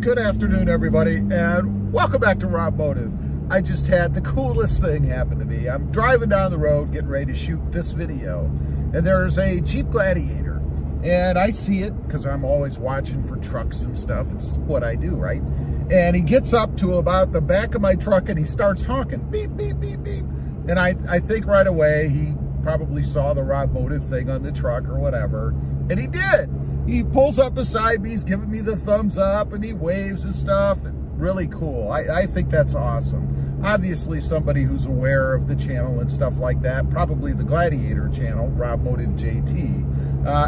Good afternoon, everybody, and welcome back to Rob Motive. I just had the coolest thing happen to me. I'm driving down the road getting ready to shoot this video, and there's a Jeep Gladiator, and I see it because I'm always watching for trucks and stuff. It's what I do, right? And he gets up to about the back of my truck and he starts honking, beep, beep, beep, beep. And I think right away he probably saw the Rob Motive thing on the truck or whatever, and he did. He pulls up beside me, he's giving me the thumbs up, and he waves and stuff. And really cool. I think that's awesome. Obviously, somebody who's aware of the channel and stuff like that, probably the Gladiator channel, Rob Motive JT,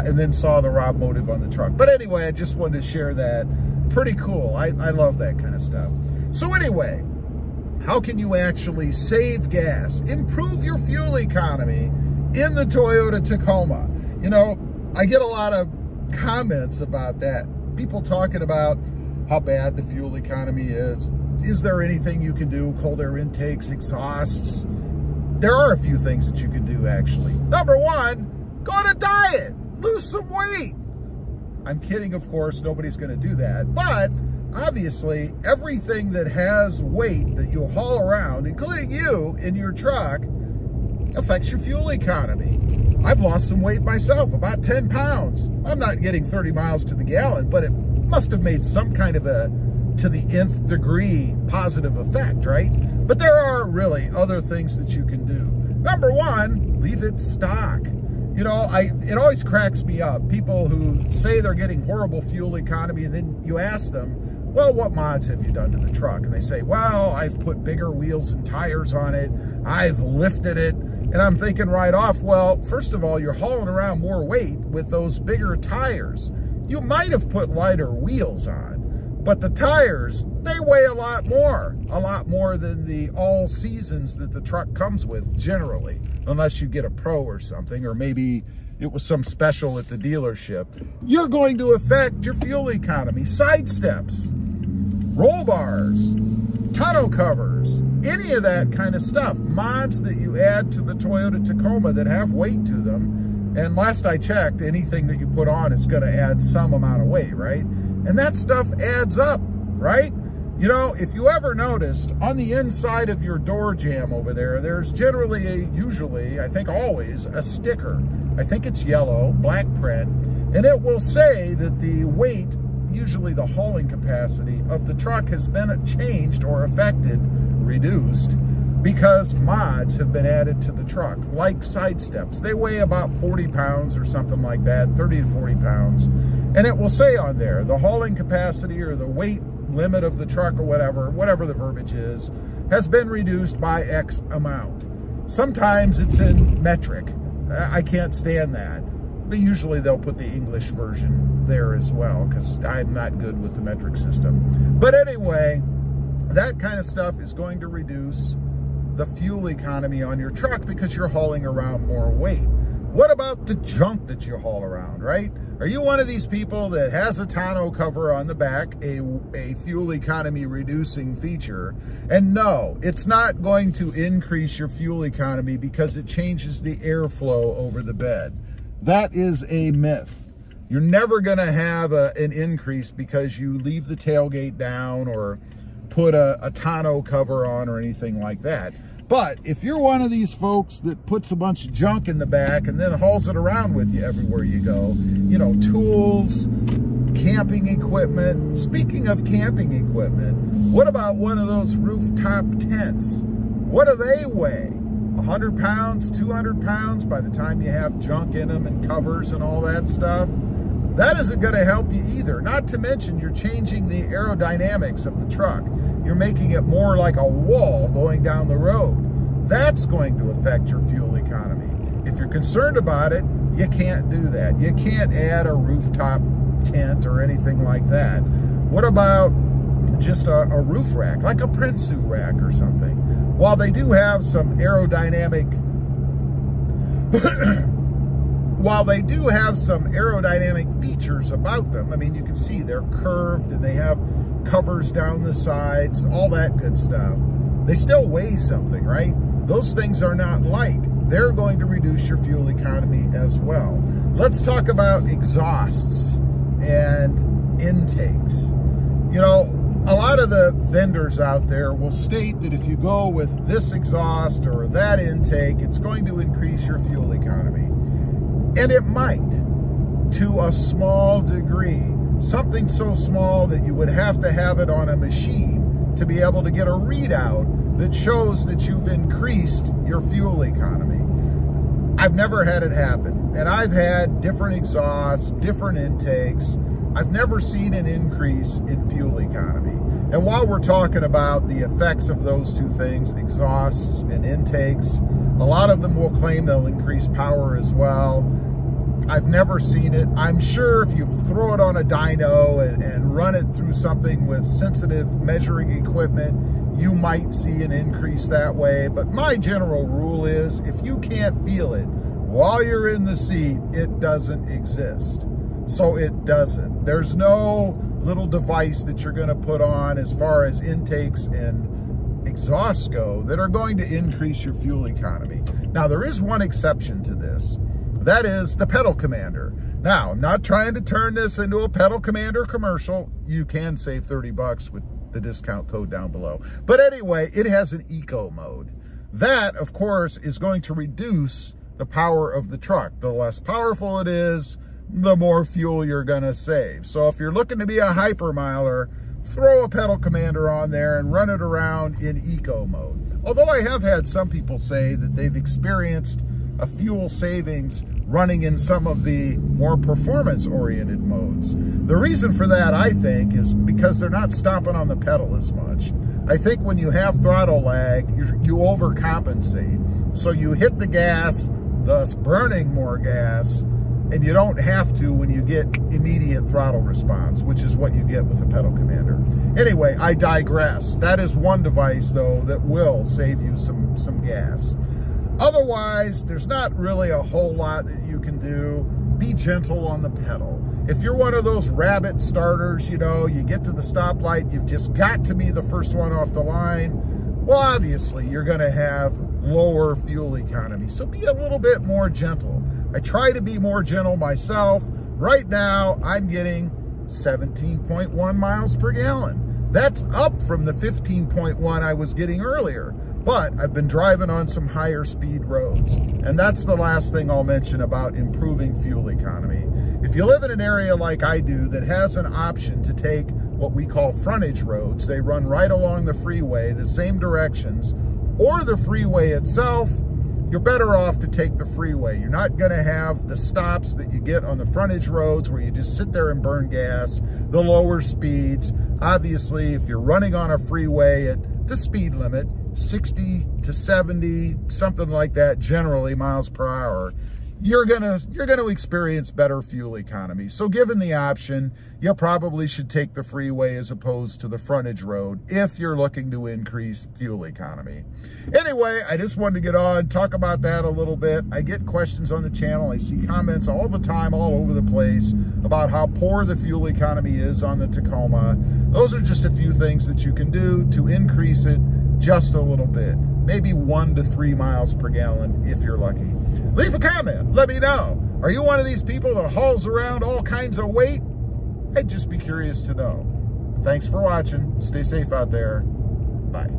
and then saw the Rob Motive on the truck. But anyway, I just wanted to share that. Pretty cool. I love that kind of stuff. So anyway, how can you actually save gas, improve your fuel economy in the Toyota Tacoma? You know, I get a lot of comments about that, people talking about how bad the fuel economy is. There anything you can do? Cold air intakes, exhausts. There are a few things that you can do, actually. Number 1, go on a diet, lose some weight. I'm kidding, of course, nobody's going to do that, but obviously everything that has weight that you haul around, including you in your truck, affects your fuel economy. I've lost some weight myself, about 10 pounds. I'm not getting 30 miles to the gallon, but it must have made some kind of a, to the nth degree, positive effect, right? But there are really other things that you can do. Number 1, leave it stock. You know, it always cracks me up, people who say they're getting horrible fuel economy, and then you ask them, well, what mods have you done to the truck? And they say, well, I've put bigger wheels and tires on it, I've lifted it. And I'm thinking right off, well, first of all, you're hauling around more weight with those bigger tires. You might have put lighter wheels on, but the tires, they weigh a lot more than the all seasons that the truck comes with generally, unless you get a pro or something, or maybe it was some special at the dealership. You're going to affect your fuel economy. Side steps, roll bars, tonneau covers, any of that kind of stuff, mods that you add to the Toyota Tacoma that have weight to them. And last I checked, anything that you put on is going to add some amount of weight, right? And that stuff adds up, right? You know, if you ever noticed, on the inside of your door jamb over there, there's generally, usually, I think always, a sticker. I think it's yellow, black print, and it will say that the weight, usually the hauling capacity of the truck, has been changed or affected, reduced, because mods have been added to the truck, like side steps. They weigh about 40 pounds or something like that, 30 to 40 pounds. And it will say on there, the hauling capacity or the weight limit of the truck or whatever the verbiage is, has been reduced by X amount. Sometimes it's in metric. I can't stand that. But usually they'll put the English version there as well, because I'm not good with the metric system. But anyway, that kind of stuff is going to reduce the fuel economy on your truck because you're hauling around more weight. What about the junk that you haul around, right? Are you one of these people that has a tonneau cover on the back, a fuel economy reducing feature? And no, it's not going to increase your fuel economy because it changes the airflow over the bed. That is a myth. You're never going to have an increase because you leave the tailgate down or put a tonneau cover on or anything like that. But if you're one of these folks that puts a bunch of junk in the back and then hauls it around with you everywhere you go, you know, tools, camping equipment. Speaking of camping equipment, what about one of those rooftop tents? What do they weigh? 100 pounds, 200 pounds by the time you have junk in them and covers and all that stuff? That isn't going to help you either. Not to mention, you're changing the aerodynamics of the truck. You're making it more like a wall going down the road. That's going to affect your fuel economy. If you're concerned about it, you can't do that. You can't add a rooftop tent or anything like that. What about just a roof rack, like a Prinsu rack or something? While they do have some aerodynamic... While they do have some aerodynamic features about them, I mean, you can see they're curved and they have covers down the sides, all that good stuff, they still weigh something, right? Those things are not light. They're going to reduce your fuel economy as well. Let's talk about exhausts and intakes. You know, a lot of the vendors out there will state that if you go with this exhaust or that intake, it's going to increase your fuel economy. And it might, to a small degree. Something so small that you would have to have it on a machine to be able to get a readout that shows that you've increased your fuel economy. I've never had it happen. And I've had different exhausts, different intakes. I've never seen an increase in fuel economy. And while we're talking about the effects of those two things, exhausts and intakes, a lot of them will claim they'll increase power as well. I've never seen it. I'm sure if you throw it on a dyno and run it through something with sensitive measuring equipment, you might see an increase that way. But my general rule is, if you can't feel it while you're in the seat, it doesn't exist. So it doesn't. There's no little device that you're going to put on as far as intakes and exhausts go that are going to increase your fuel economy. Now, there is one exception to this. That is the Pedal Commander. Now, I'm not trying to turn this into a Pedal Commander commercial. You can save 30 bucks with the discount code down below. But anyway, it has an eco mode. That, of course, is going to reduce the power of the truck. The less powerful it is, the more fuel you're gonna save. So if you're looking to be a hypermiler, throw a Pedal Commander on there and run it around in eco mode. Although I have had some people say that they've experienced a fuel savings running in some of the more performance-oriented modes. The reason for that, I think, is because they're not stomping on the pedal as much. I think when you have throttle lag, you overcompensate. So you hit the gas, thus burning more gas, and you don't have to when you get immediate throttle response, which is what you get with the Pedal Commander. Anyway, I digress. That is one device, though, that will save you some gas. Otherwise, there's not really a whole lot that you can do. Be gentle on the pedal. If you're one of those rabbit starters, you know, you get to the stoplight, you've just got to be the first one off the line, well, obviously, you're going to have lower fuel economy. So be a little bit more gentle. I try to be more gentle myself. Right now, I'm getting 17.1 miles per gallon. That's up from the 15.1 I was getting earlier. But I've been driving on some higher speed roads. And that's the last thing I'll mention about improving fuel economy. If you live in an area like I do that has an option to take what we call frontage roads, they run right along the freeway, the same directions, or the freeway itself, you're better off to take the freeway. You're not gonna have the stops that you get on the frontage roads where you just sit there and burn gas, the lower speeds. Obviously, if you're running on a freeway at the speed limit, 60 to 70, something like that, generally miles per hour, you're gonna experience better fuel economy. So given the option, you probably should take the freeway as opposed to the frontage road if you're looking to increase fuel economy. Anyway, I just wanted to get on, talk about that a little bit. I get questions on the channel. I see comments all the time, all over the place, about how poor the fuel economy is on the Tacoma. Those are just a few things that you can do to increase it just a little bit, maybe 1 to 3 miles per gallon if you're lucky. Leave a comment, let me know. Are you one of these people that hauls around all kinds of weight? I'd just be curious to know. Thanks for watching, stay safe out there, bye.